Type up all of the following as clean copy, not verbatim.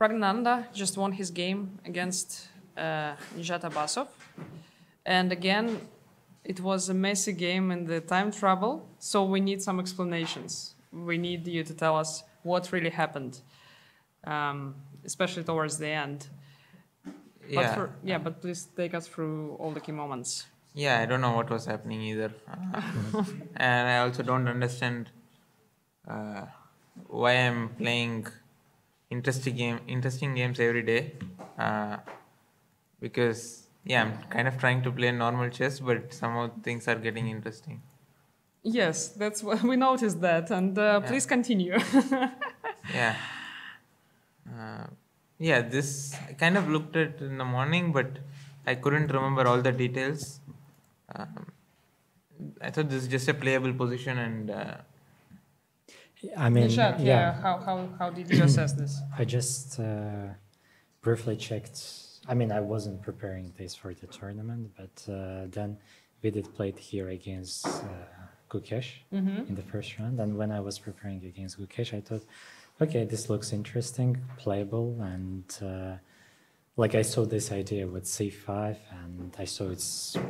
Praggnanandhaa just won his game against Nijat Abasov. And again, it was a messy game in the time travel, so we need some explanations. We need you to tell us what really happened, especially towards the end. Yeah. But please take us through all the key moments. Yeah, I don't know what was happening either. And I also don't understand why I'm playing interesting games every day. Because, yeah, I'm kind of trying to play normal chess, but somehow things are getting interesting. Yes, that's what we noticed that. And please continue. Yeah. Yeah, this I kind of looked at in the morning, but I couldn't remember all the details. I thought this is just a playable position, and I mean, Nijat, yeah. How did you assess this? I just briefly checked. I mean, I wasn't preparing this for the tournament, but then we did play it here against Gukesh in the first round, and when I was preparing against Gukesh, I thought, okay, this looks interesting, playable, and like I saw this idea with c5, and I saw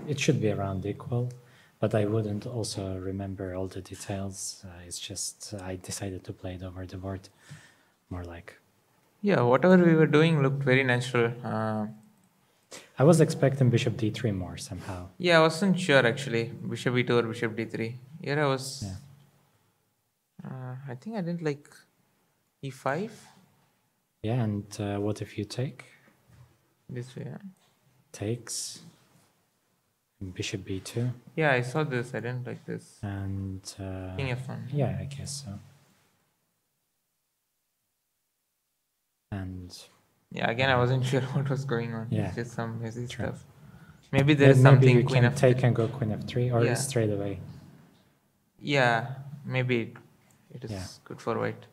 it should be around equal. But I wouldn't also remember all the details. It's just I decided to play it over the board, more like. Yeah, whatever we were doing looked very natural. I was expecting bishop d3 more somehow. Yeah, I wasn't sure actually, bishop e2 or bishop d3. Here I was. Yeah. I think I didn't like e5. Yeah, and what if you take? This way. Yeah. Takes. Bishop b2. Yeah, I saw this. I didn't like this. And king f1. Yeah, I guess so. And yeah, again, I wasn't sure what was going on. Yeah, it's just some messy stuff. Maybe there's something. Maybe you can take and go queen f3 or straight away. Yeah, maybe it is good for white.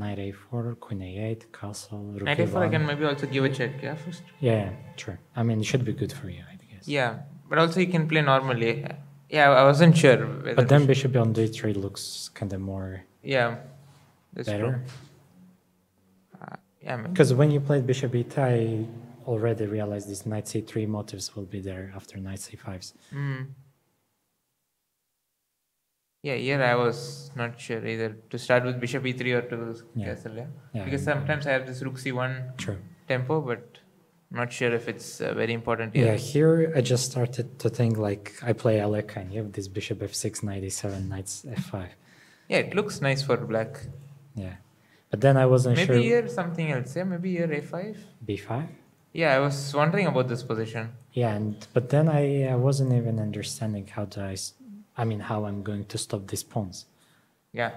Knight a4, queen a8, castle, rook a1. Knight a4 I can maybe also give a check, yeah, first? Yeah, sure. I mean, it should be good for you, I guess. Yeah, but also you can play normally. Yeah, I wasn't sure. But then bishop on d3 looks kind of more... Yeah, that's better. True. Yeah, because when you played bishop e2, I already realized these knight c3 motives will be there after knight c5s. Mm. Yeah, here I was not sure either to start with bishop e3 or to castle, yeah? Because sometimes I have this rook c1 tempo, but not sure if it's very important here. Yeah, here I just started to think like I play Alec and you have this bishop f6, knight e7, knight f5. Yeah, it looks nice for black. Yeah, but then I wasn't sure. Maybe here something else, yeah? Maybe here a5? b5? Yeah, I was wondering about this position. Yeah, but then I wasn't even understanding how to... how I'm going to stop these pawns. Yeah,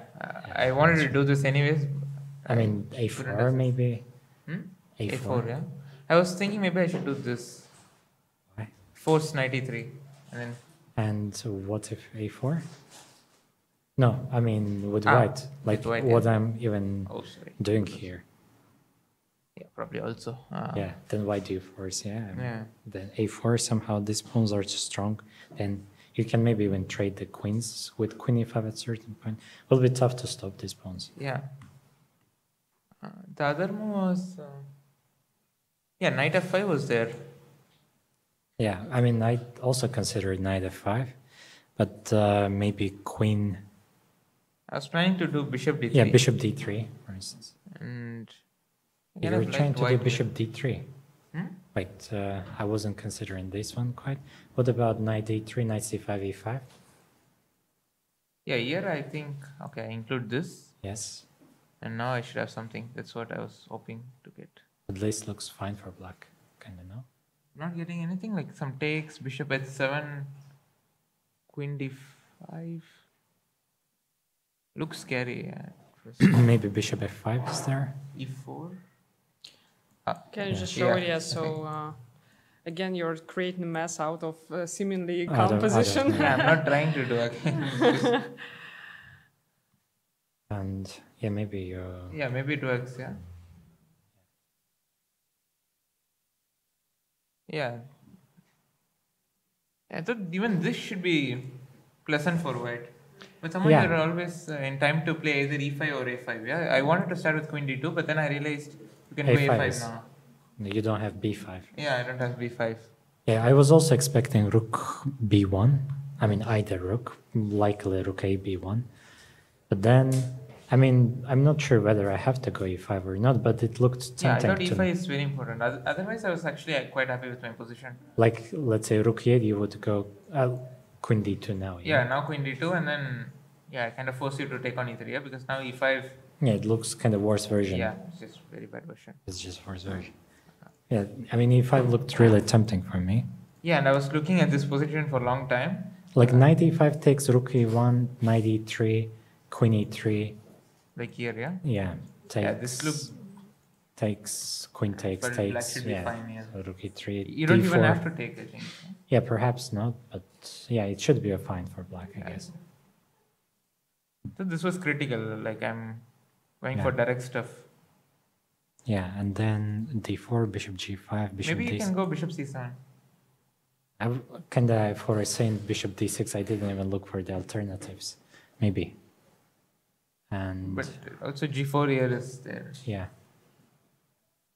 I wanted to do this anyways. I mean, a4 maybe. Hmm? a4, yeah. I was thinking maybe I should do this. Why? Force knight e3. And what if a4? No, I mean with white. Like with white, what I'm even doing here. Yeah, probably also. Yeah, then why do you force? Yeah. Then a4 somehow these pawns are too strong. Then you can maybe even trade the queens with queen e5 at a certain point. It will be tough to stop these pawns. Yeah. The other move was... knight f5 was there. Yeah, I mean, I also considered knight f5, but maybe queen... I was planning to do bishop d3. Yeah, bishop d3, for instance. And... You were trying to do bishop d3. Hmm? Wait, I wasn't considering this one quite. What about knight d3, knight c5, e5? Yeah, here I think, okay, I include this. Yes. And now I should have something. That's what I was hoping to get. But this looks fine for black, kind of, no? Not getting anything, like some takes, bishop h7, queen d5. Looks scary. Maybe bishop f5 is there? e4. Can you just show it? Yeah, so again, you're creating a mess out of seemingly composition. Yeah, I'm not trying to do it. And yeah, maybe you... Yeah, maybe it works, yeah. Yeah. I thought even this should be pleasant for white. But somehow you're always in time to play either e5 or a5. Yeah, I wanted to start with queen d2, but then I realized you can play a5 now. You don't have b5. Yeah, I don't have b5. Yeah, I was also expecting rook b1. I mean, either rook, likely rook a b1. But then, I mean, I'm not sure whether I have to go e5 or not, but it looked tempting. Yeah, I thought e5 is very important. Otherwise, I was actually quite happy with my position. Like, let's say rook e8, you would go queen d2 now. Yeah, now queen d2, and then, yeah, I kind of force you to take on e3, yeah, because now e5... Yeah, it looks kind of worse version. Yeah, it's just very bad version. It's just worse version. Yeah, I mean, e5 looked really tempting for me. Yeah, and I was looking at this position for a long time. Like knight e5 takes rook e1, knight e3, queen e3. Like here, yeah? Yeah. Takes, yeah, this looks... Takes, queen takes, but takes, black should be fine, yeah. Rook e3, you don't D4. Even have to take, I think. Yeah, perhaps not, but yeah, it should be a fine for black, I guess. So this was critical, like I'm going for direct stuff. Yeah, and then d4, bishop g5, bishop d6. Maybe you can go bishop c7. Kinda for a saint bishop d6, I didn't even look for the alternatives. Maybe. And but also g4 here is there. Yeah.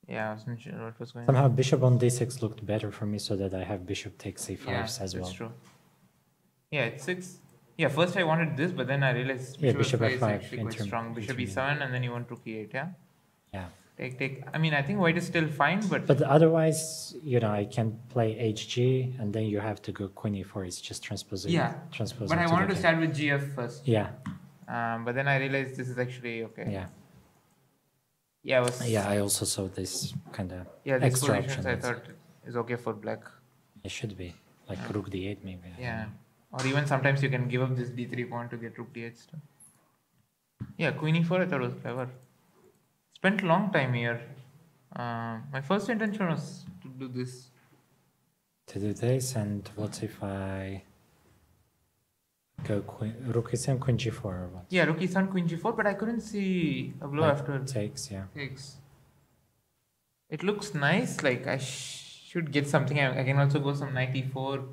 Yeah, I wasn't sure what was going on. Somehow bishop on d6 looked better for me, so that I have bishop takes c5 as well. Yeah, that's true. Yeah, it's 6. Yeah, first I wanted this, but then I realized bishop f5 is actually quite strong. Bishop e7, and then you want rook e8, yeah? Yeah. Take. I mean, I think white is still fine, but... But otherwise, you know, I can play HG, and then you have to go queen e4. It's just transposing. Yeah, transposing. But I wanted to start with GF first. Yeah. But then I realized this is actually okay. Yeah. Yeah, I also saw this kind of extra option. I thought is okay for black. It should be. Like rook d8 maybe. Yeah. Or even sometimes you can give up this d3 pawn to get rook d8 stuff. Yeah, queen e4 I thought was clever. Spent a long time here. My first intention was to do this. To do this, and what if I go queen, rook e7, queen g4 or what? Yeah, rook e7, queen g4, but I couldn't see a blow after. Takes, yeah. Takes. It looks nice, like I should get something. I can also go some knight e4,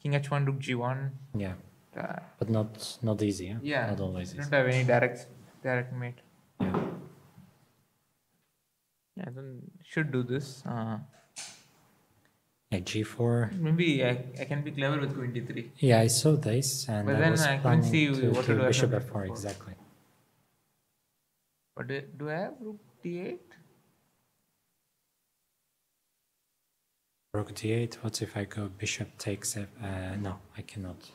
king h1, rook g1. Yeah, but not easy, huh? Yeah, not always easy. I don't have any direct mate. Yeah. Yeah, then should do this. Yeah, g4. Maybe I can be clever with queen d3. Yeah, I saw this, and but then I couldn't see what to do. Bishop f4, exactly. But do I have rook d8? Rook d8. What if I go bishop takes f? No, I cannot.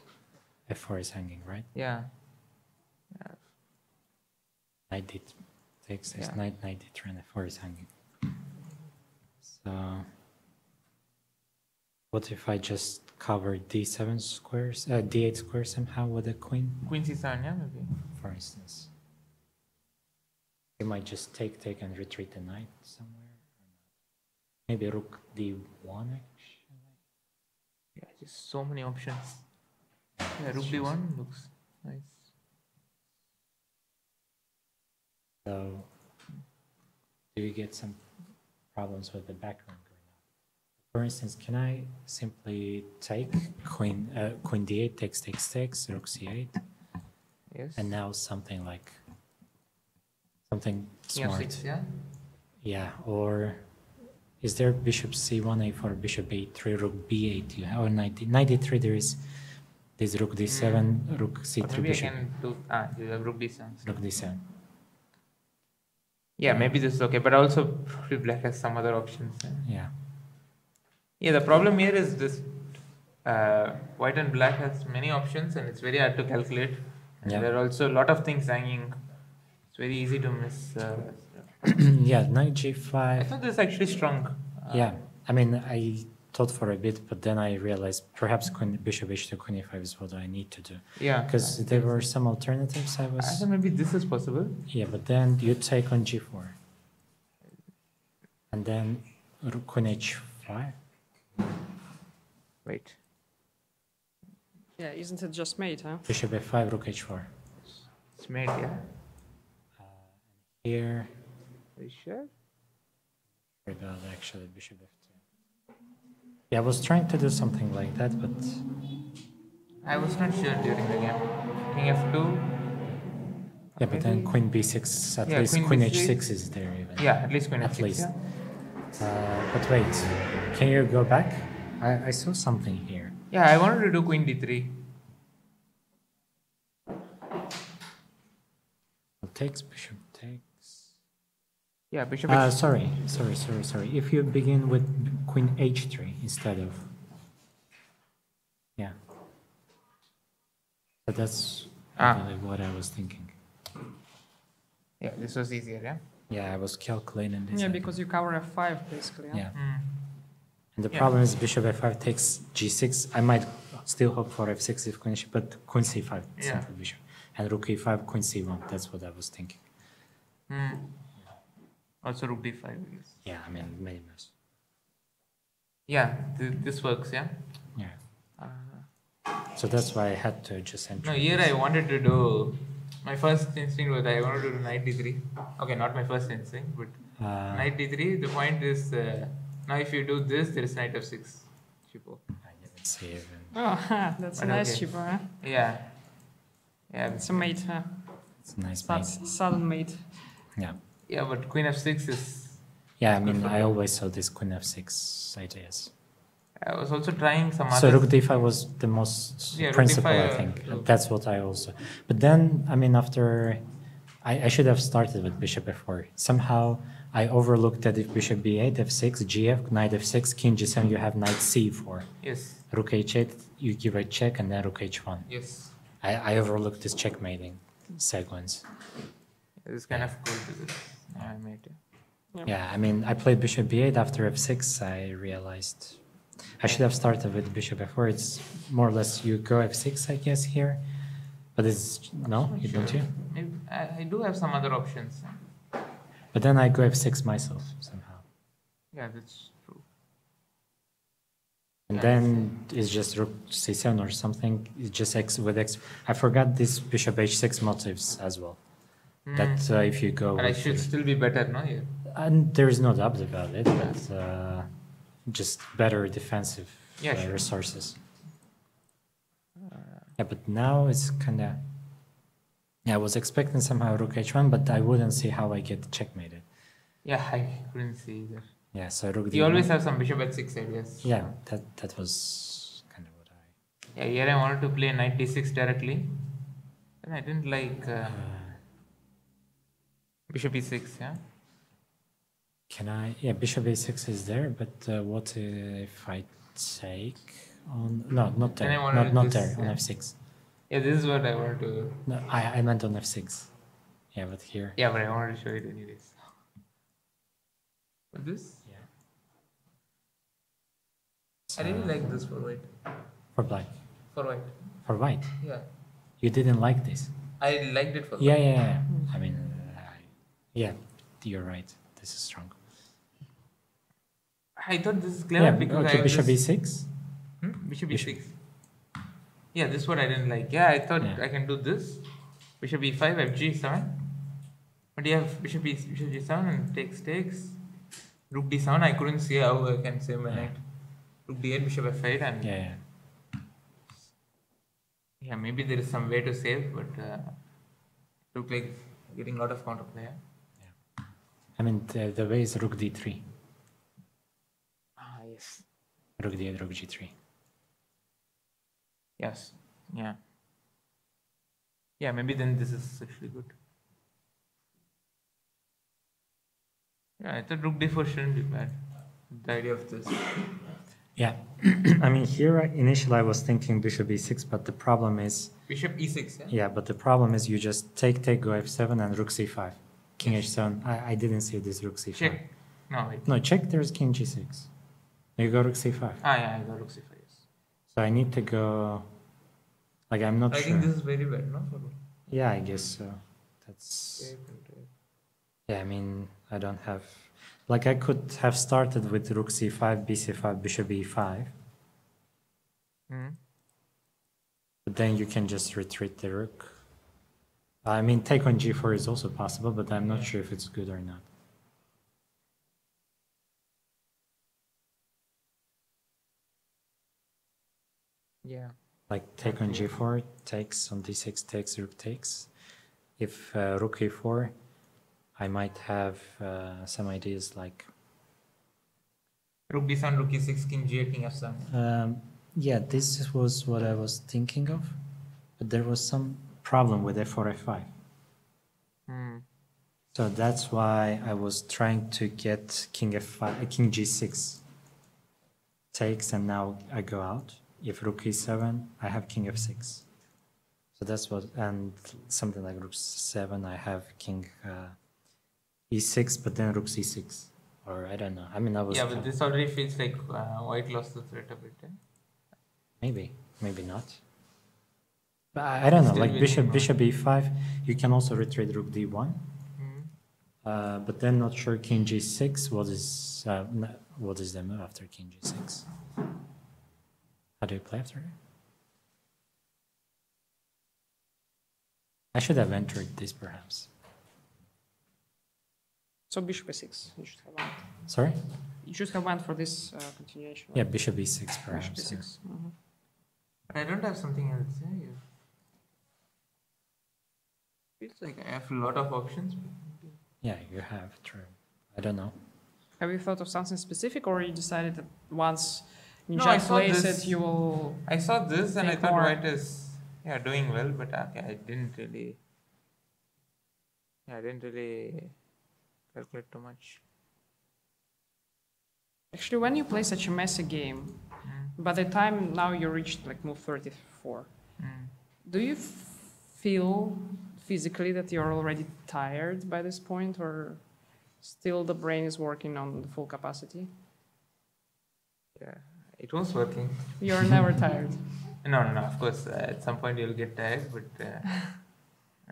f4 is hanging, right? Yeah. Knight d takes this knight d3 and f4 is hanging. So. What if I just cover d8 squares somehow with a queen? Queen c7, yeah, maybe. For instance. You might just take and retreat the knight somewhere. Maybe rook d1, actually. Yeah, just so many options. Yeah, rook d1 looks nice. So, do you get some problems with the background? For instance, can I simply take queen d8, takes, rook c8, yes, and now something like something smart, f6, yeah, yeah, or is there bishop c1 a4, bishop a3, rook b8, you have, or knight d3? There is this rook d7, rook c3, maybe bishop. I can do rook d7. Rook d7. Yeah, maybe this is okay, but also probably black has some other options. Yeah. Yeah, the problem here is this white and black has many options and it's very hard to calculate. And there are also a lot of things hanging. It's very easy to miss. Yeah, knight g5. I thought this is actually strong. Yeah, I mean, I thought for a bit, but then I realized perhaps bishop h2, queen e5 is what I need to do. Yeah. Because there were some alternatives I thought maybe this is possible. Yeah, but then you take on g4. And then queen h5. Wait. Yeah, isn't it just mate, huh? Bishop f5, rook h4. It's mate, yeah. Here. Are you sure? Rebelled, actually, bishop f2. Yeah, I was trying to do something like that, but... I was not sure during the game. King f2. Yeah, but then queen b6, at least queen h6 is there even. Yeah, at least queen h6. At least. Yeah. But wait, can you go back? I saw something here. Yeah, I wanted to do queen d3. Takes, bishop takes. Yeah, bishop h3. Sorry. If you begin with queen h3 instead of... Yeah. But that's what I was thinking. Yeah, this was easier, yeah? Yeah, I was calculating this. Yeah, because you cover f5, basically. Yeah. And the problem is bishop f5 takes g6. I might still hope for f6 if queen, but queen c5, central bishop. And rook e5, queen c1, that's what I was thinking. Also rook d5, I guess. Yeah, I mean, maybe. Yeah, this works, yeah? Yeah. So that's why I had to just enter. No, here I wanted to do... My first instinct was I wanted to do knight d3. Okay, not my first instinct, but... knight d3, the point is... now if you do this, there is knight f6. Chipo. I didn't see it. Oh, that's a nice Chipo, huh? Yeah. Yeah, it's a mate, huh? It's a nice mate. Sudden mate. Yeah. Yeah, but queen f6 is... Yeah, I mean, I always saw this queen f6 ideas. I was also trying some other... So rook d5 was the most principle, I think. That's what I also... But then, I mean, after... I should have started with bishop f4. Somehow, I overlooked that if bishop b8, f6, gf, knight f6, king g7, you have knight c4. Yes. Rook h8, you give a check, and then rook h1. Yes. I overlooked this checkmating sequence. It's kind of cool to this. Yeah. I mean, I played bishop b8 after f6. I realized I should have started with bishop f4. It's more or less you go f6, I guess, here. But it's no, you don't. You? Maybe I do have some other options. But then I go f6 myself somehow. Yeah, that's true. And then it's just rook c7 or something. It's just x with x. I forgot this bishop h6 motifs as well. That if you go... But I should still be better, no? Yeah. And there is no doubt about it, but just better defensive resources. Yeah, but now it's kind of... Yeah, I was expecting somehow rook h1, but I wouldn't see how I get checkmated. Yeah, I couldn't see either. Yeah, so rook d1. You always have some bishop at 6 ideas. Yeah, that was kind of what I... Yeah, here I wanted to play knight d6 directly. And I didn't like bishop e6, yeah? Can I... Yeah, bishop a6 is there, but what if I take on... No, not there. Not there, on f6. Yeah, this is what I wanted to... No, I meant on f6. Yeah, but here... Yeah, but I wanted to show it anyways. But this? Yeah. So I really like this for white. For black? For white. For white? Yeah. You didn't like this? I liked it for black. Yeah. I mean, yeah, you're right. This is strong. I thought this is clever because I was... Bishop e6? Bishop e6. Yeah, this is what I didn't like. Yeah, I thought I can do this. Bishop e5, fg7. But you have bishop g7 and takes. Rook d7, I couldn't see how I can save my knight. Rook d8, bishop f8, and... Yeah, maybe there is some way to save, but... looked like getting a lot of counterplay. Yeah. I mean, the way is rook d3. Ah, yes. Rook d8, rook g3. Yes. Yeah. Yeah, maybe then this is actually good. Yeah, I thought rook d4 shouldn't be bad. The idea of this. Yeah. I mean, here initially I was thinking bishop e6, but the problem is... Bishop e6, yeah? Yeah, but the problem is you just take, go f7 and rook c5. King h7. I didn't see this rook c5. Check. No, wait. No, check, there's king g6. You go rook c5. Ah, yeah, I go rook c5, yes. So I need to go... Like, I'm not sure. I think this is very bad, no? Yeah, I guess so. That's... Yeah, I mean... I don't have, like I could have started with rook c5, bc5, bishop e5. But then you can just retreat the rook. I mean, take on g4 is also possible, but I'm not sure if it's good or not. Yeah. Like take on g4, takes on d6, takes, rook takes. if rook a4, I might have some ideas like rook d7, rook e6, king g8, king f7. Yeah, this was what I was thinking of, but there was some problem with f4, f5. Mm. So that's why I was trying to get king f5, king g6 takes, and now I go out. If rook e7, I have king f6. So that's what, and something like rook 7, I have king e6, but then rook c6. Or I don't know. I mean, I was. Yeah, but this already feels like white lost the threat a bit. Eh? Maybe, maybe not. But I don't know. Like bishop e5, you can also retreat rook d1. Mm-hmm. But then not sure king g6. What is the move after king g6? How do you play after? I should have entered this perhaps. So bishop a6, you should have one. Sorry? You should have one for this continuation. Right? Yeah, bishop e6 perhaps. Bishop e6. Yeah. Mm-hmm. I don't have something else. Yeah, feels like I have a lot of options. Yeah, you have, true. I don't know. Have you thought of something specific, or you decided that once Nijat plays it, you will... I saw this and I thought white is doing well, but I didn't really... calculate too much. Actually, when you play such a messy game, by the time now you reached like move 34, do you feel physically that you're already tired by this point, or still the brain is working on the full capacity? Yeah, it was working. You're never tired. No, of course, at some point you'll get tired, but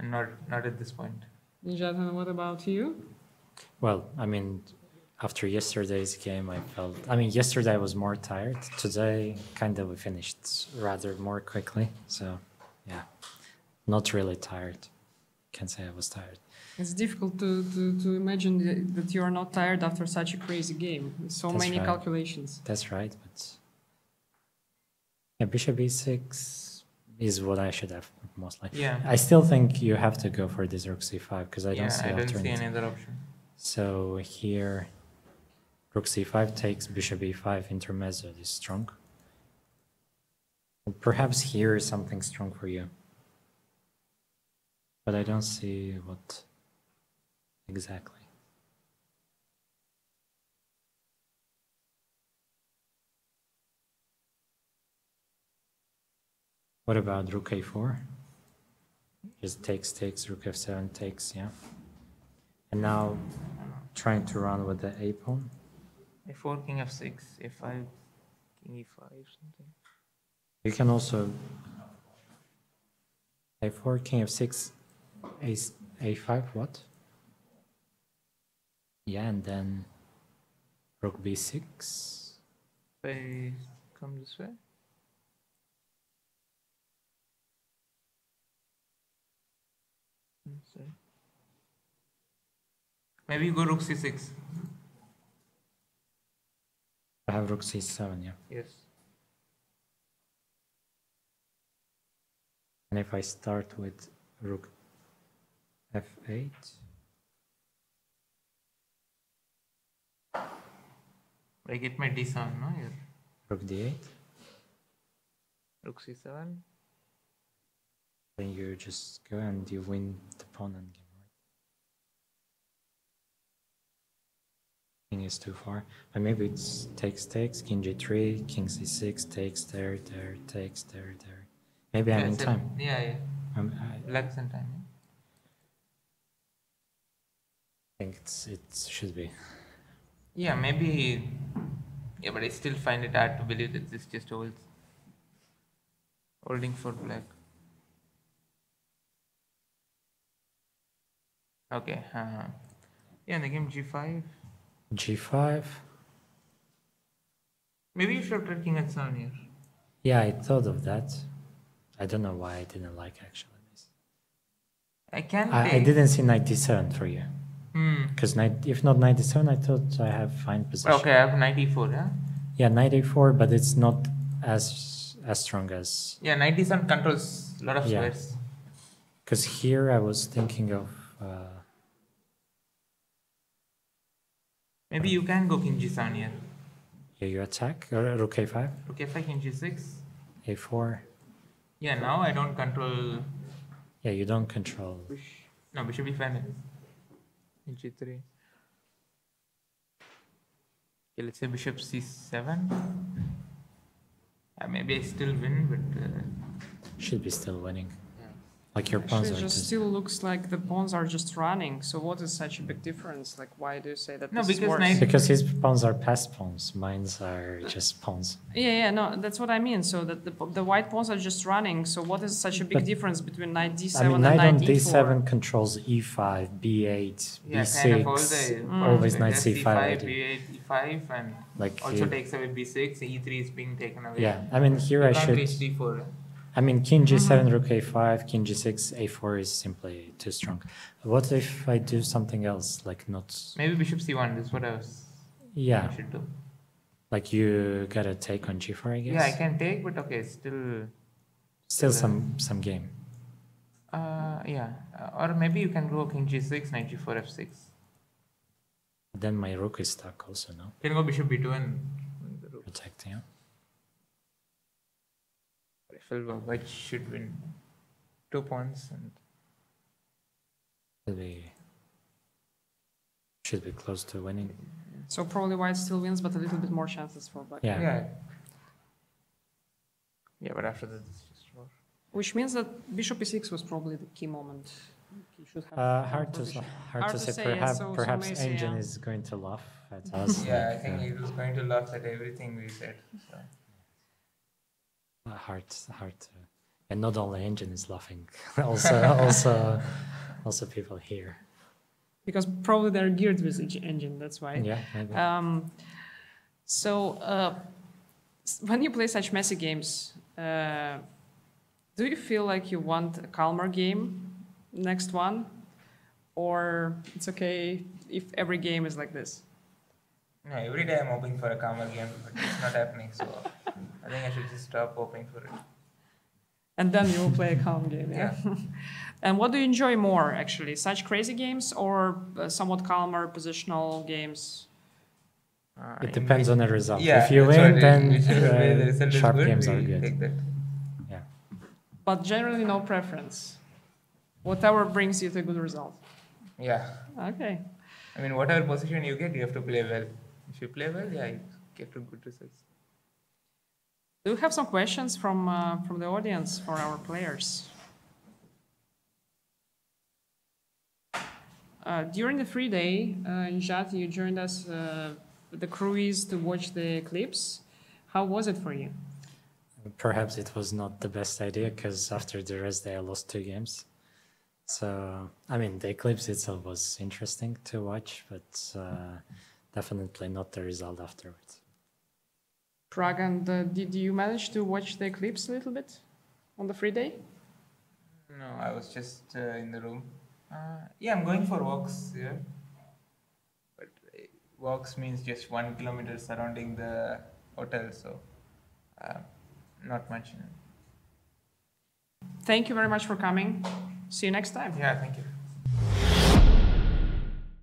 not at this point. Nijat, what about you? Well, I mean, after yesterday's game, I felt... I mean, yesterday I was more tired. Today, kind of, we finished rather more quickly. So, yeah, not really tired. Can't say I was tired. It's difficult to imagine that you are not tired after such a crazy game. So that's many calculations. That's right, but... Yeah, bishop e6 is what I should have, most likely. Yeah. I still think you have to go for this rook c5, because I don't see any other option. So here, rook c5 takes, bishop e5, intermezzo is strong. And perhaps here is something strong for you. But I don't see what exactly. What about rook a4? Just takes, rook f7 takes, yeah. And now, trying to run with the a pawn. a4, king f6, a5, king e5, something. You can also a4, king f6, a5, what? Yeah, and then rook b6. They come this way. Maybe you go rook c6. I have rook c7, yeah. Yes. And if I start with rook f8. I get my d7, no? Here. Rook d8. Rook c7. Then you just go and you win the pawn and game. King is too far, but maybe it's takes, king g3, king c6, takes, takes, there. Maybe I'm in time. Yeah. Lacks in time. I think it should be. Yeah, maybe. Yeah, but I still find it hard to believe that this just holds. Holding for black. Okay. Yeah, in the game g5. G5. Maybe you should have tried king h7 here. Yeah, I thought of that. I don't know why I didn't like actually this. I didn't see knight d7 for you. Because if not knight d7, I thought I have fine position. Okay, I have knight e4, huh? Yeah, knight e4, but it's not as strong as. Yeah, knight d7 controls a lot of squares. Because here I was thinking of... Maybe you can go king g7 here. Yeah, you attack, or rook a5? Rook a5, king g6. a4. Yeah, now I don't control... Yeah, you don't control. No, bishop b5. In g3. Okay, let's say bishop c7. Maybe I still win, but... Should be still winning. Yeah. Like your pawns actually, still looks like the pawns are just running. So what is such a big difference? Like, why do you say that? No, because his pawns are passed pawns. Mine's are just pawns. Yeah, yeah, no, that's what I mean. So that the white pawns are just running. So what is such a big difference between knight d7 and knight e4? Knight on d7 controls e5, b8, yeah, b6. Kind of all always knight c5, b8, e5, and like also takes away b6. E3 is being taken away. Yeah, I mean here I should reach d4. I mean, king g7, rook a5, king g6, a4 is simply too strong. What if I do something else, like not... Maybe bishop c1, that's what I was... Yeah. I should do. Like you gotta take on g4, I guess? Yeah, I can take, but okay, still... Still some game. Yeah. Or maybe you can go king g6, knight g4, f6. Then my rook is stuck also, no? Can go bishop b2 and... Protect, yeah. White should win 2 pawns and should be close to winning. So probably white still wins, but a little bit more chances for black. Yeah. Yeah. Yeah, but after that, it's just war. Which means that bishop e6 was probably the key moment. Hard to say. Perhaps, yeah, perhaps Macy, Engine is going to laugh at us. Yeah, like, I think he was going to laugh at everything we said. So. Hard, and not only Engine is laughing, also people here. Because probably they're geared with Engine, that's why. Yeah. Maybe. So when you play such messy games, do you feel like you want a calmer game, next one, or it's okay if every game is like this? No, every day I'm hoping for a calmer game, but it's not happening. So. I think I should just stop hoping for it. And then you will play a calm game, yeah? Yeah. And what do you enjoy more, actually? Such crazy games or somewhat calmer positional games? It depends on the result. Yeah, if you win, then the sharp games are good. Take that. Yeah. But generally no preference. Whatever brings you to a good result. Yeah. Okay. I mean, whatever position you get, you have to play well. If you play well, yeah, you get to good results. Do you have some questions from the audience for our players? During the free day, Nijat, you joined us the cruise to watch the eclipse. How was it for you? Perhaps it was not the best idea because after the rest day I lost 2 games. So, I mean, the eclipse itself was interesting to watch, but definitely not the result afterwards. Prag, and did you manage to watch the eclipse a little bit on the free day? No, I was just in the room. Yeah, I'm going for walks here. But walks means just 1 kilometer surrounding the hotel, so not much. Thank you very much for coming. See you next time. Yeah, thank you.